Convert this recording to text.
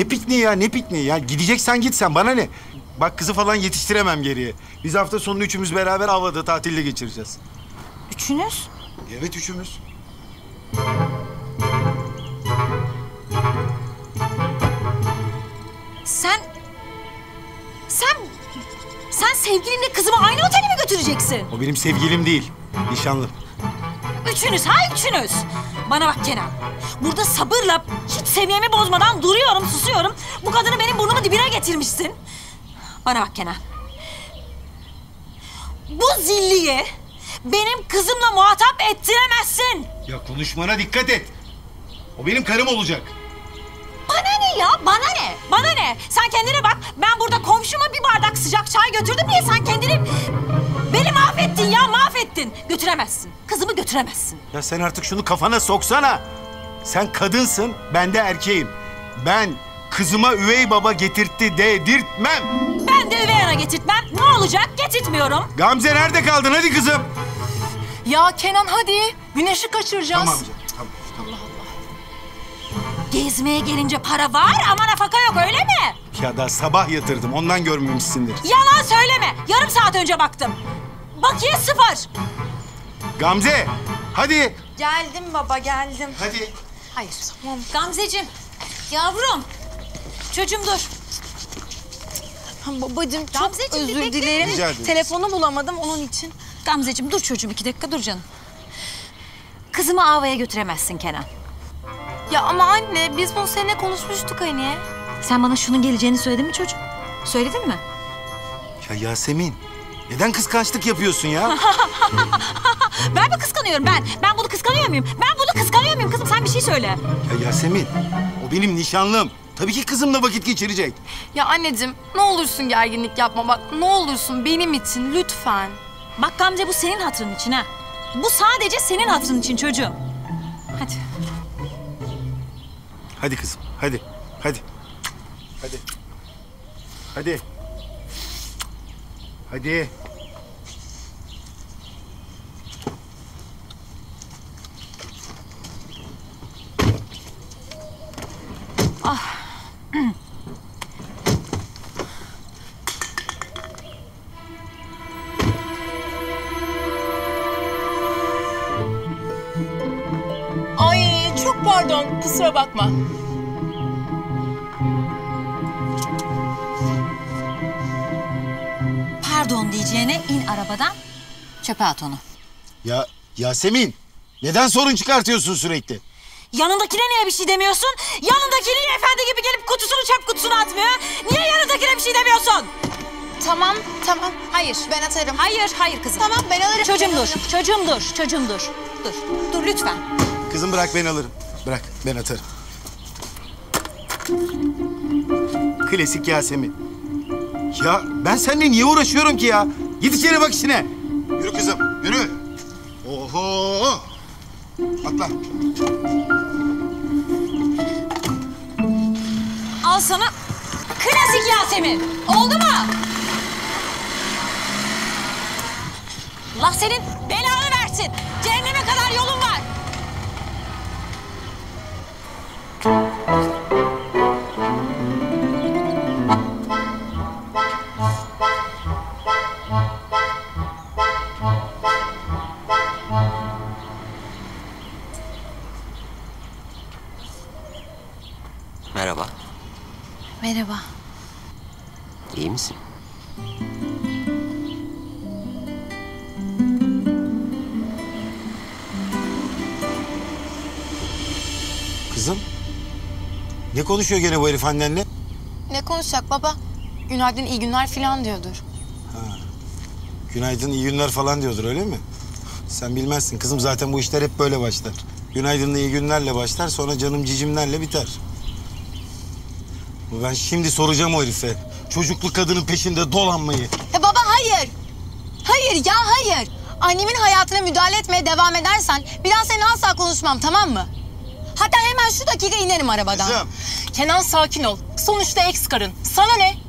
Ne pikniği ya, ne pikniği ya? Gideceksen git sen, bana ne? Bak kızı falan yetiştiremem geriye. Biz hafta sonu üçümüz beraber havada tatilde geçireceğiz. Üçünüz? Evet, üçümüz. Sen sevgilinle kızımı aynı otele mi götüreceksin? O benim sevgilim değil, nişanlım. Üçünüz, ha üçünüz! Bana bak Kenan, burada sabırla hiç seviyemi bozmadan duruyorum, susuyorum. Bu kadını benim burnumu dibine getirmişsin. Bana bak Kenan. Bu zilliyi benim kızımla muhatap ettiremezsin. Ya konuşmana dikkat et. O benim karım olacak. Bana ne ya? Bana ne? Bana ne? Sen kendine bak. Ben burada komşuma bir bardak sıcak çay götürdüm diye sen kendini... Beni mahvettin ya, mahvettin. Götüremezsin. Kızımı götüremezsin. Ya sen artık şunu kafana soksana. Sen kadınsın, ben de erkeğim. Ben kızıma üvey baba getirtti dedirtmem. Ben de üvey ana getirtmem. Ne olacak? Getirtmiyorum. Gamze nerede kaldın? Hadi kızım. Ya Kenan hadi. Güneşi kaçıracağız. Tamam canım, tamam. Allah Allah. Gezmeye gelince para var ama nafaka yok, öyle mi? Ya daha sabah yatırdım, ondan görmemişsindir. Yalan söyleme, yarım saat önce baktım. Bakiye sıfır. Gamze, hadi. Geldim baba, geldim. Hadi. Hayır, tamam. Gamzeciğim, yavrum. Çocuğum dur. Babacığım çok Gamzeciğim, özür dilerim. Telefonu bulamadım onun için. Gamzeciğim dur çocuğum, 2 dakika dur canım. Kızımı avaya götüremezsin Kenan. Ya ama anne, biz bunu seninle konuşmuştuk hani. Sen bana şunun geleceğini söyledin mi çocuğum? Söyledin mi? Ya Yasemin, neden kıskançlık yapıyorsun ya? Ben mi kıskanıyorum ben? Ben bunu kıskanıyor muyum? Ben bunu kıskanıyor muyum kızım? Sen bir şey söyle. Ya Yasemin, o benim nişanlım. Tabii ki kızımla vakit geçirecek. Ya anneciğim, ne olursun gerginlik yapma bak. Ne olursun benim için lütfen. Bak Gamze, bu senin hatırın için ha. Bu sadece senin hatırın için çocuğum. Hadi. Hadi kızım, hadi. Hadi. Hadi. Hadi. Hadi. Ah. Ay çok pardon, kusura bakma. Pardon diyeceğine in arabadan, çöpe at onu. Ya Yasemin, neden sorun çıkartıyorsun sürekli? Yanındakine niye bir şey demiyorsun? Yanındaki niye efendi gibi gelip kutusunu çöp kutusuna atmıyor? Niye yanındakine bir şey demiyorsun? Tamam. Hayır, ben atarım. Hayır kızım. Tamam, ben alırım. Çocuğum dur. Dur lütfen. Kızım bırak, ben alırım. Bırak, ben atarım. Klasik Yasemin. Ya ben seninle niye uğraşıyorum ki ya? Git içeri bak işine. Yürü kızım, yürü. Oho! Atla. Al sana klasik Yasemin. Oldu mu? Allah senin belanı versin. Cehenneme kadar yolun var. Merhaba. Merhaba. İyi misin? Kızım, ne konuşuyor gene bu herif annenle? Ne konuşacak baba? Günaydın, iyi günler falan diyordur. Ha. Günaydın, iyi günler falan diyordur, öyle mi? Sen bilmezsin kızım, zaten bu işler hep böyle başlar. Günaydınla iyi günlerle başlar, sonra canım cicimlerle biter. Ben şimdi soracağım o herife, çocukluk kadının peşinde dolanmayı. Ya baba hayır. Hayır. Annemin hayatına müdahale etmeye devam edersen bir daha seninle asla konuşmam, tamam mı? Hatta hemen şu dakika inerim arabadan. Kızım. Kenan sakin ol. Sonuçta ex karın. Sana ne?